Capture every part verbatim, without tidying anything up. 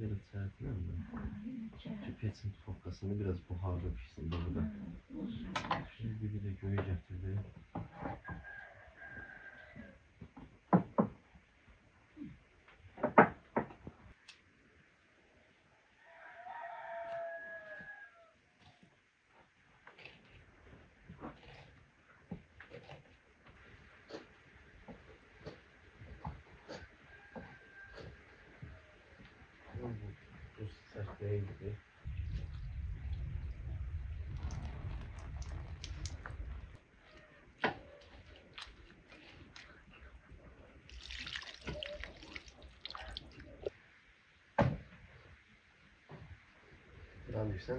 Verin saatini ama pipetin fokasını biraz buharda pişsin burada. Şimdi bir de göğe getirdi. Değildi. Lan düşsene.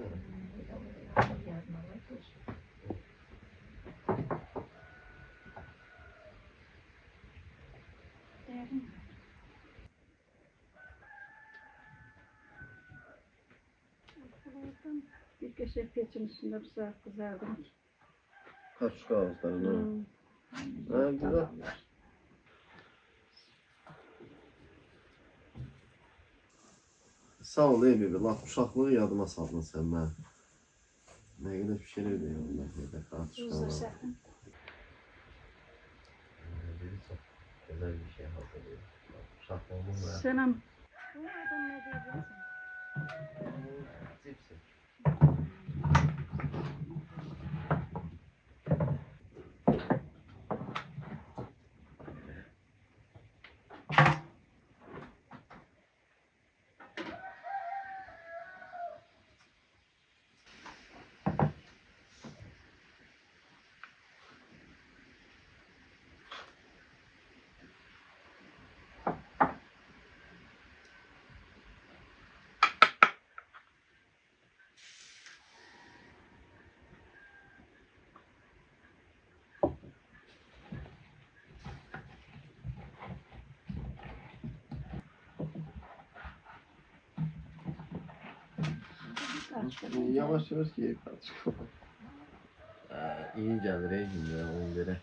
Bir köşe peçin üstünde bu saat kızardım ki. Kaç kağızlarına? Hmm. Ha güzel. Sağ ol ey bebe. Laf uşaklığı yadıma saldın sen ben. Ne kadar bir şeyler ödeyim onlar. Ne kadar atışkanlar. Güzel bir şey hazırlıyor. Uşaklığımın da. Selam. Bu adam ne diyeceksin? Cipsi. Yavaş yavaş giyip açık. İyi gelir ey şimdi onu böyle.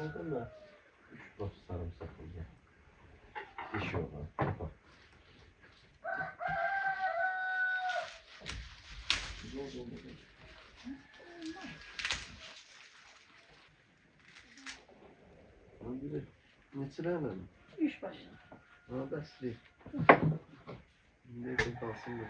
Oradan da üç baş sarımsak olacak. İşi olan kapak. Zor olacak. Lan biri neçilerle mi? Üç baş. Lan da sileyim. Neyse kalsın bakayım.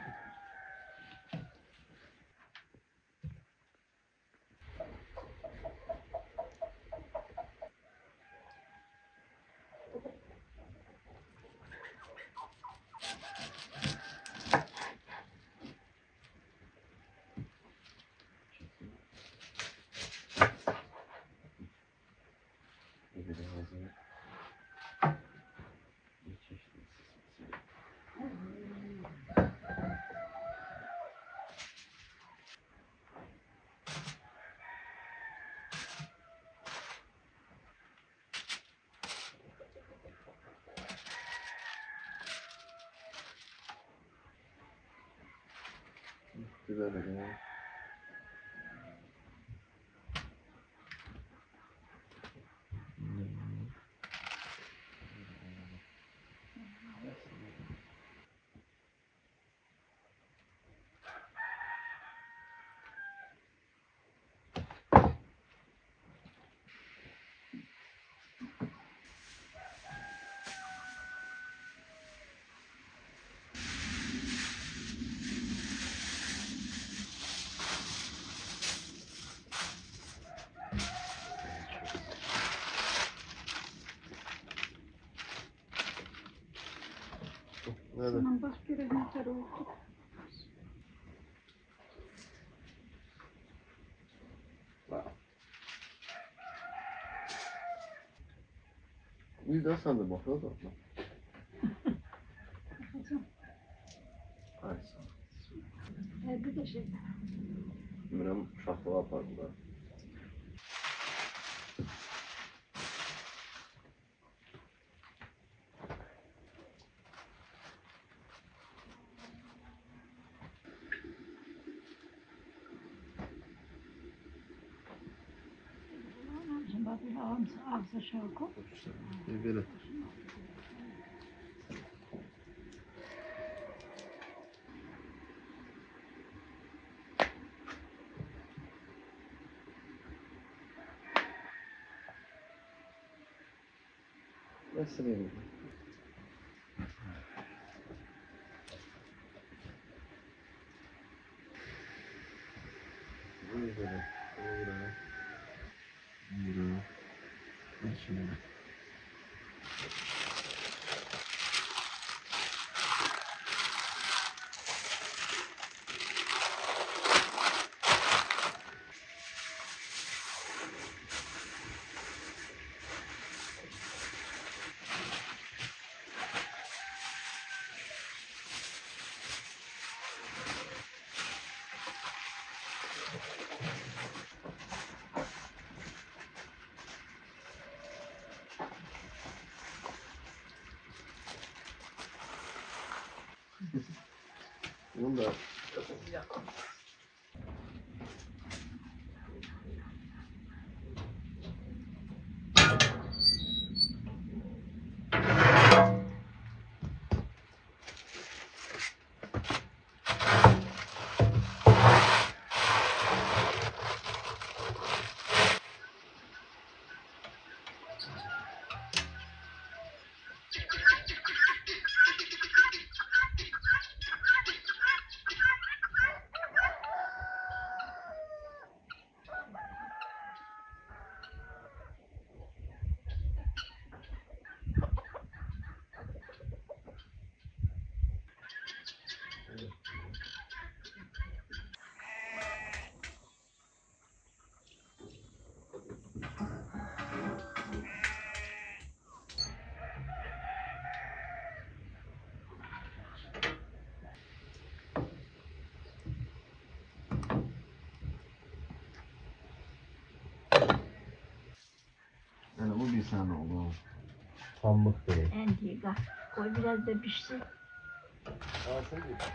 Güzel bir gün. Evet. Şundan bak görelim ne kadar oldu. Bir daha sen de bakla da atla. Bakacağım. Ay sağ ol. Evde de şey. Mürem şahlığa yapardılar. Ağzı şarkı. Böyle. Nasıl benim? Bunu da sen oğlum. Pamuk böyle. Endiga. Koy biraz da pişsin. Alsın git.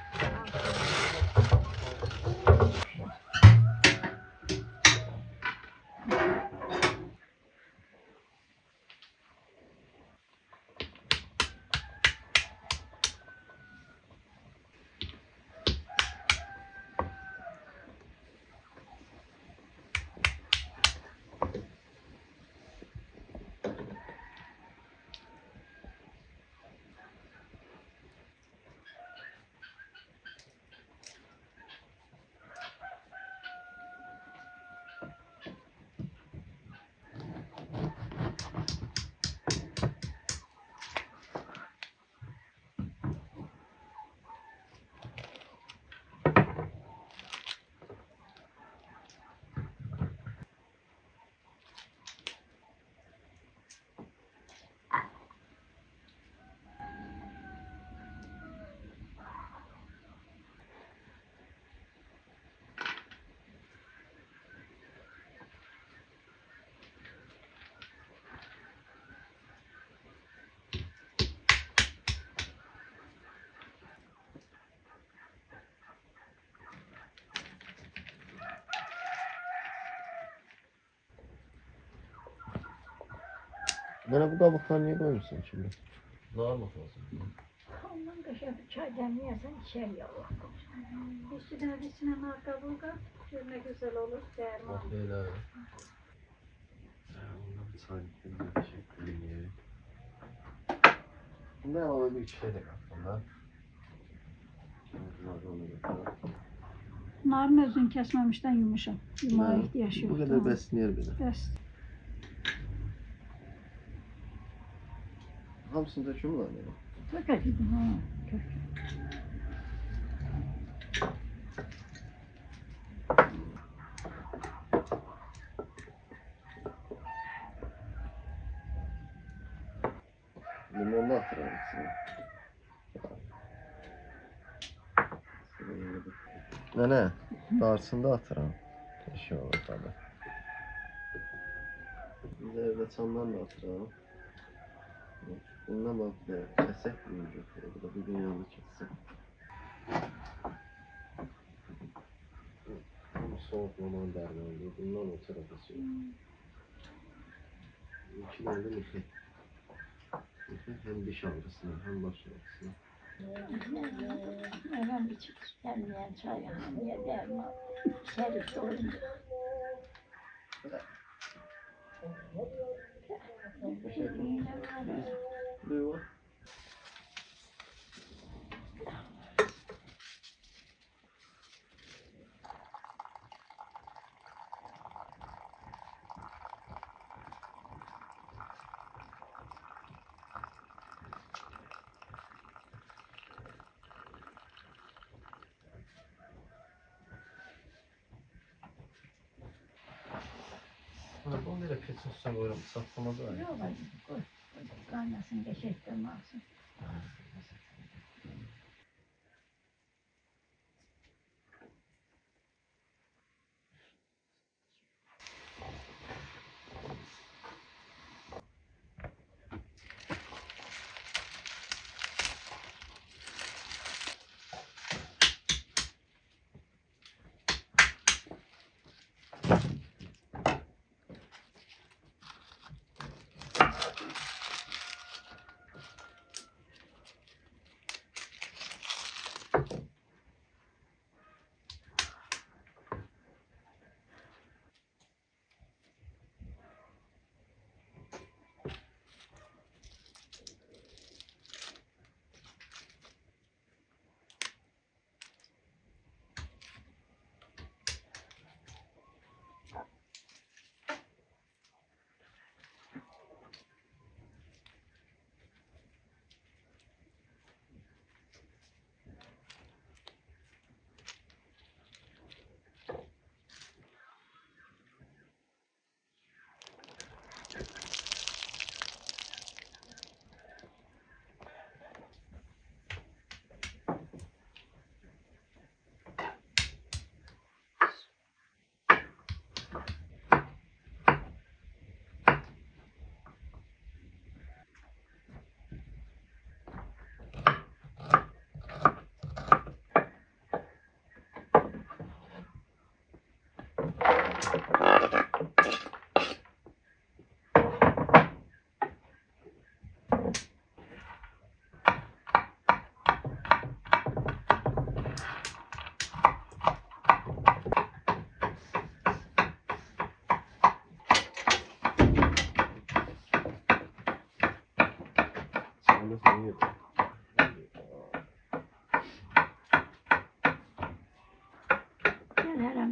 Bana bu kabukları niye koymuşsun şimdi? Dağılmak lazım. Ondan kaşar çay demleyersen içer yavrum. Bir sütüne bir sinema kabuğu kap, şöyle güzel olur, derman. Bak böyle abi. Ondan bir çay demleyerek bir şey koyayım. Bundan alalım bir şey de kaptım. Narın özünü kesmemişten yumuşak. Yumağa ihtiyaç yok. Bu kadar beslenir beni. Beslenir. Hamsında şu mu var ya? Çok acıdım ha. Çok. Nənə, qarşısında atıram. Şey olur tabi. Biz evdə çamdan da atıram. Bundan bak bir kesek bulunacak. Bu da bir dünyalı kesek. Tam soğuk roman dermanlığı. Bundan o tarafa sürüyor. İki nerede müfet? Müfet hem diş ağrısına hem baş ağrısına. Hemen bir çıkış gelmeyen çay yanmaya derman. Şerif olunca. Buyur. Onu da peçin üstüne koyarım, satılmaz var. Yok, koy. Kaynasın, geçekten alsın.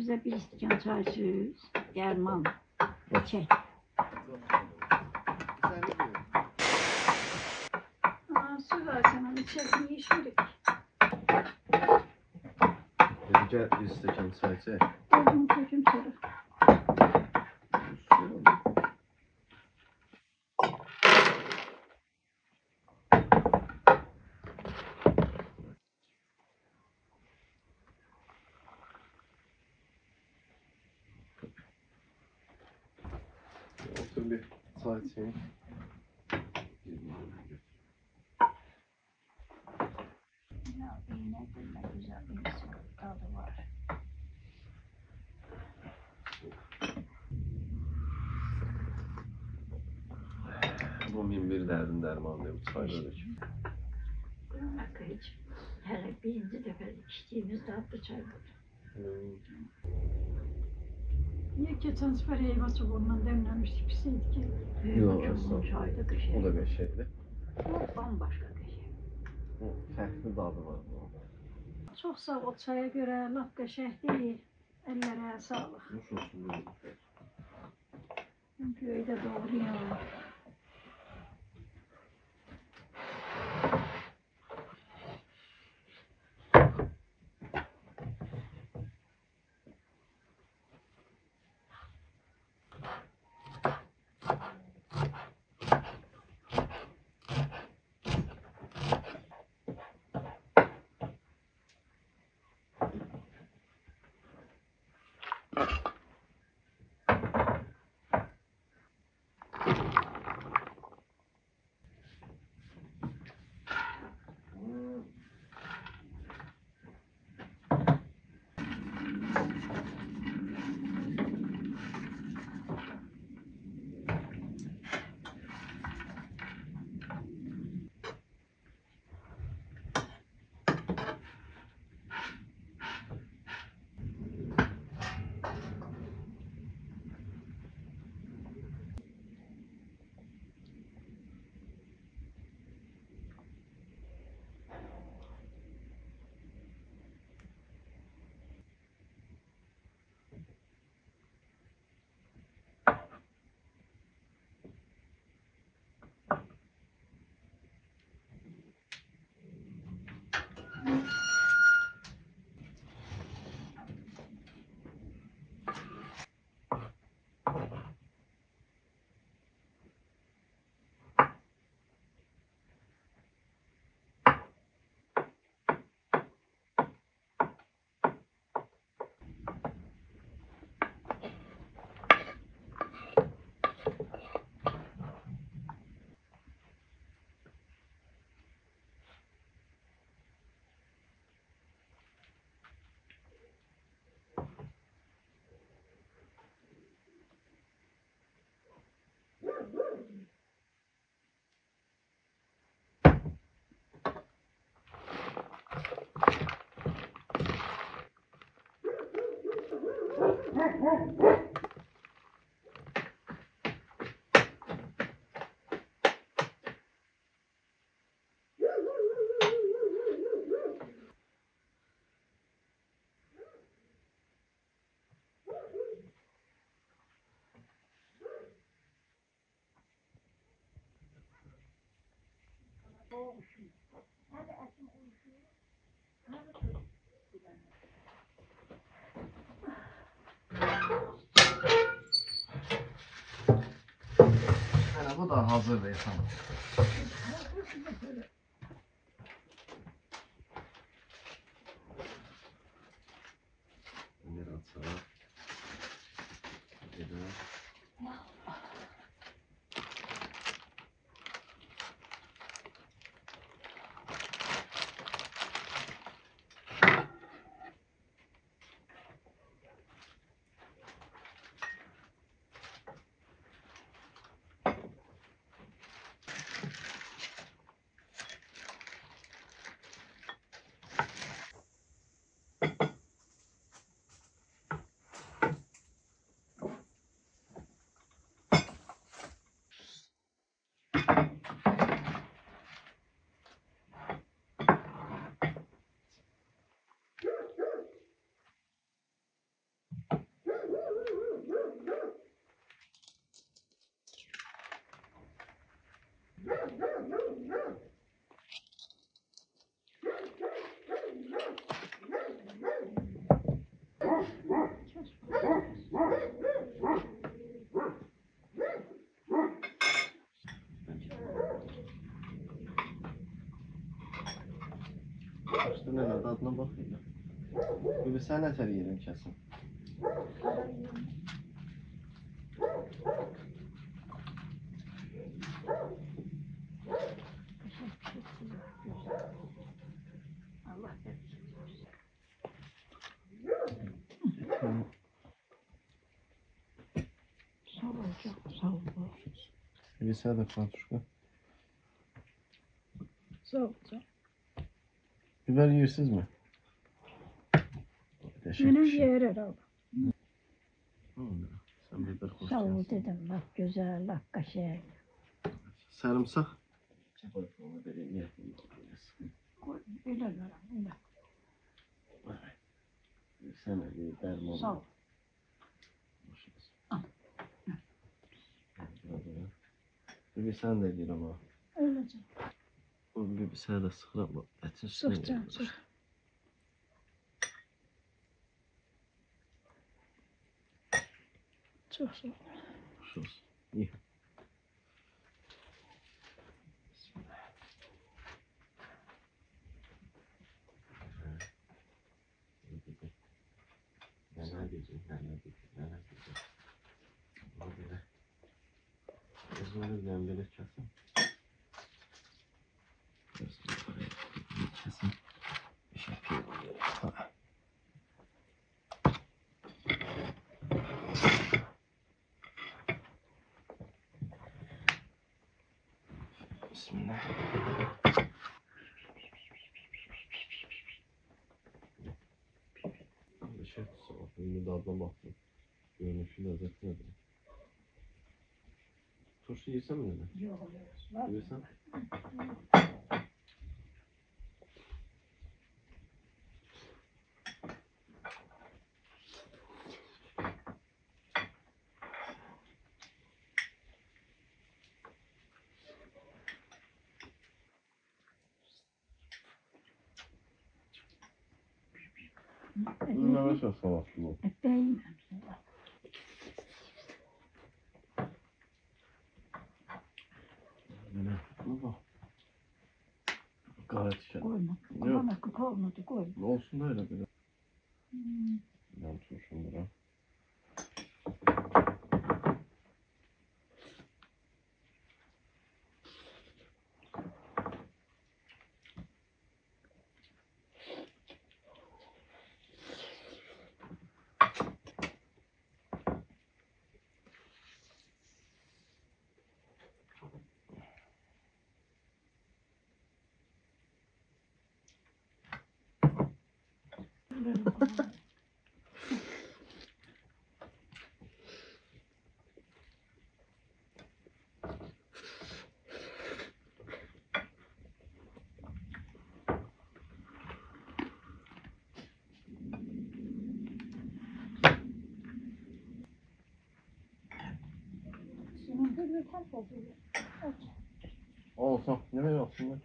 Bize bir istikan çay süz, derman, reçel. Aa, su versen hani çay niye şurik? Önce bir istikan çay çay. Gözüm köküm çarık. Otur bir çay içeyim. Ya iğne böyle güzel bir tadı var. Bu min bir derdin dermanı diyor bu çayları için. Bakın hiç her birinci defa içtiğimiz daha bu çay budur. Niye geçen sefer eyva çubuğundan demlenmiştik, pisiydi ki? Yok, çayda köşeydi. O da köşeydi. O bambaşka köşeydi. Fərqli dadı var bu. Çox sağ ol çaya görə, lap qəşəng deyil. Əllərə sağlıq. Göydə doğru yanır. Woo! Bu da hazır değil sanırım. Ömer atsalar. Ömer. Üstüne tadına bakayım. Bir sen eser yerin kesin. Висяда фатушка. Biber yiyorsunuz mu? Gülüş yer herhalde. Sen biber koy. Sağ ol dedim bak güzel dakika şey. Sarımsak. Koy öyle öyle öyle. Evet. Sen de derman. Sağ ol. Bir sen de gir ama. Öyle canım. Onun gibi sen de sıkıra bak. Etin üstüne gelin. Çok sıkıra. Hoş olsun. İyi. Bismillah. きゃいけない、やらなきゃいけない、やらなきゃいけない。Oldu be. Yazıları gündemleri kesin. Yazıları paraya kesin. Bir şey yapayım. Ha. Bismillah. Şey tutsa, bunu dadlamakla görünüşüyle zaten edin. Turşu yiysen mi neden? Yok, yok. Yiysen? Nasıl salatlı bu? Değmem salat. Ne? Baba. Gayet şey. Koyma. Koyma, koyma, koyma. Ne olsun öyle böyle. Hmm. Ben turşum bura. Olsun, ne mi olsun?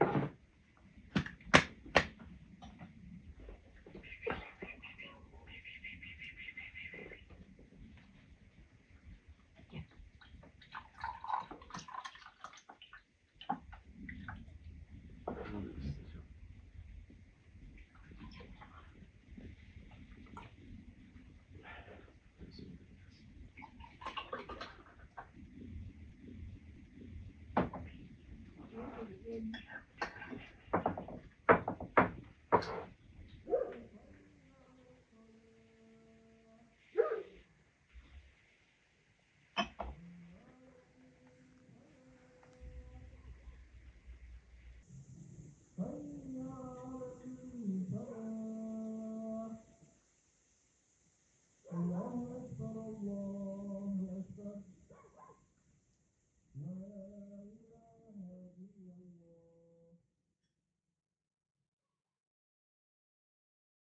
Allahu Ekber, Allahu Ekber.